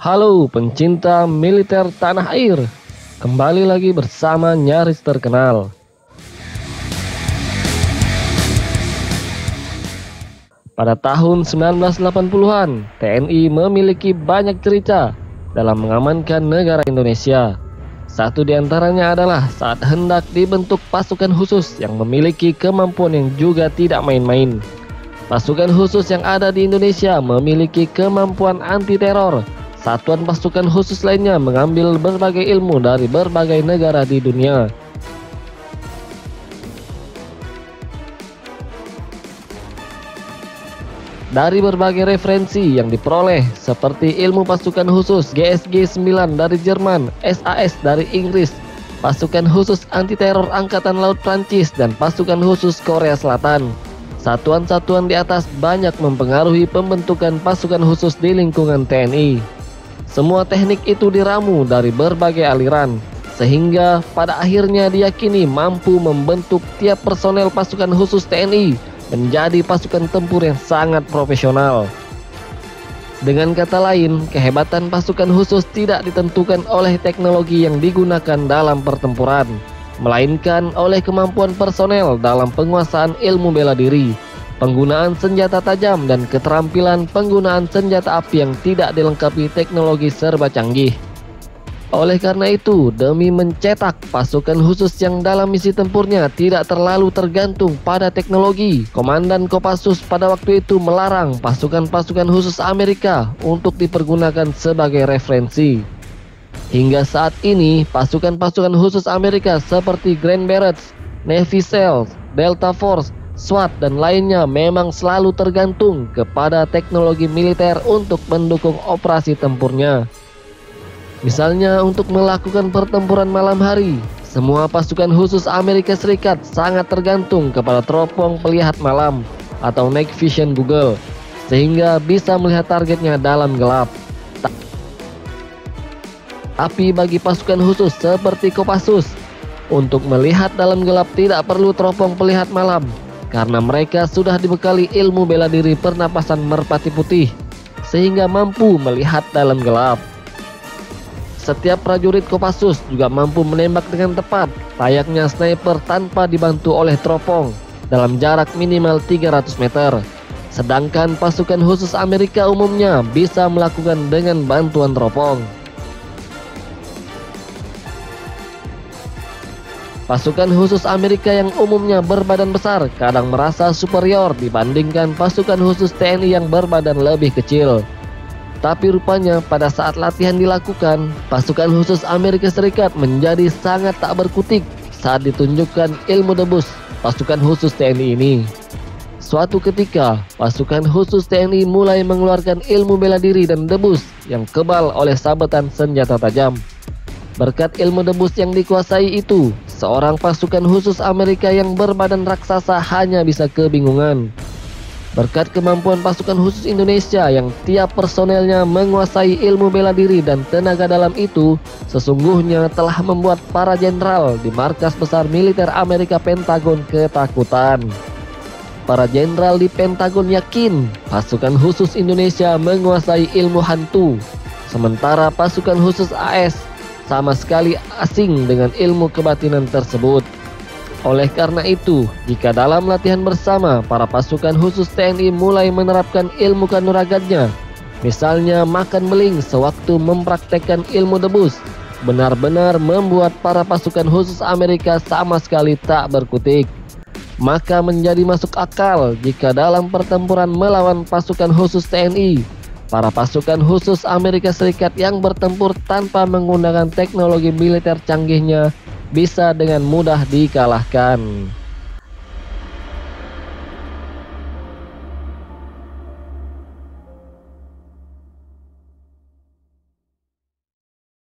Halo pencinta militer tanah air, kembali lagi bersama Nyaris Terkenal. Pada tahun 1980-an, TNI memiliki banyak cerita dalam mengamankan negara Indonesia. Satu di antaranya adalah saat hendak dibentuk pasukan khusus yang memiliki kemampuan yang juga tidak main-main. Pasukan khusus yang ada di Indonesia memiliki kemampuan anti-teror. Satuan pasukan khusus lainnya mengambil berbagai ilmu dari berbagai negara di dunia. Dari berbagai referensi yang diperoleh, seperti ilmu pasukan khusus GSG 9 dari Jerman, SAS dari Inggris, pasukan khusus anti-teror Angkatan Laut Prancis, dan pasukan khusus Korea Selatan. Satuan-satuan di atas banyak mempengaruhi pembentukan pasukan khusus di lingkungan TNI. Semua teknik itu diramu dari berbagai aliran, sehingga pada akhirnya diyakini mampu membentuk tiap personel pasukan khusus TNI menjadi pasukan tempur yang sangat profesional. Dengan kata lain, kehebatan pasukan khusus tidak ditentukan oleh teknologi yang digunakan dalam pertempuran, melainkan oleh kemampuan personel dalam penguasaan ilmu bela diri, penggunaan senjata tajam, dan keterampilan penggunaan senjata api yang tidak dilengkapi teknologi serba canggih. Oleh karena itu, demi mencetak pasukan khusus yang dalam misi tempurnya tidak terlalu tergantung pada teknologi, Komandan Kopassus pada waktu itu melarang pasukan-pasukan khusus Amerika untuk dipergunakan sebagai referensi. Hingga saat ini, pasukan-pasukan khusus Amerika seperti Green Berets, Navy SEALs, Delta Force, SWAT, dan lainnya memang selalu tergantung kepada teknologi militer untuk mendukung operasi tempurnya. Misalnya untuk melakukan pertempuran malam hari, semua pasukan khusus Amerika Serikat sangat tergantung kepada teropong pelihat malam atau night vision Google, sehingga bisa melihat targetnya dalam gelap. Tapi bagi pasukan khusus seperti Kopassus, untuk melihat dalam gelap tidak perlu teropong pelihat malam, karena mereka sudah dibekali ilmu bela diri pernapasan merpati putih, sehingga mampu melihat dalam gelap. Setiap prajurit Kopassus juga mampu menembak dengan tepat, layaknya sniper tanpa dibantu oleh teropong, dalam jarak minimal 300 meter. Sedangkan pasukan khusus Amerika umumnya bisa melakukan dengan bantuan teropong. Pasukan khusus Amerika yang umumnya berbadan besar kadang merasa superior dibandingkan pasukan khusus TNI yang berbadan lebih kecil. Tapi rupanya pada saat latihan dilakukan, pasukan khusus Amerika Serikat menjadi sangat tak berkutik saat ditunjukkan ilmu debus pasukan khusus TNI ini. Suatu ketika, pasukan khusus TNI mulai mengeluarkan ilmu bela diri dan debus yang kebal oleh sabetan senjata tajam. Berkat ilmu debus yang dikuasai itu, seorang pasukan khusus Amerika yang berbadan raksasa hanya bisa kebingungan. Berkat kemampuan pasukan khusus Indonesia yang tiap personelnya menguasai ilmu bela diri dan tenaga dalam itu, sesungguhnya telah membuat para jenderal di markas besar militer Amerika Pentagon ketakutan. Para jenderal di Pentagon yakin pasukan khusus Indonesia menguasai ilmu hantu, sementara pasukan khusus AS sama sekali asing dengan ilmu kebatinan tersebut. Oleh karena itu, jika dalam latihan bersama para pasukan khusus TNI mulai menerapkan ilmu kanuragannya, misalnya makan beling sewaktu mempraktekkan ilmu debus, benar-benar membuat para pasukan khusus Amerika sama sekali tak berkutik. Maka menjadi masuk akal jika dalam pertempuran melawan pasukan khusus TNI, para pasukan khusus Amerika Serikat yang bertempur tanpa menggunakan teknologi militer canggihnya bisa dengan mudah dikalahkan.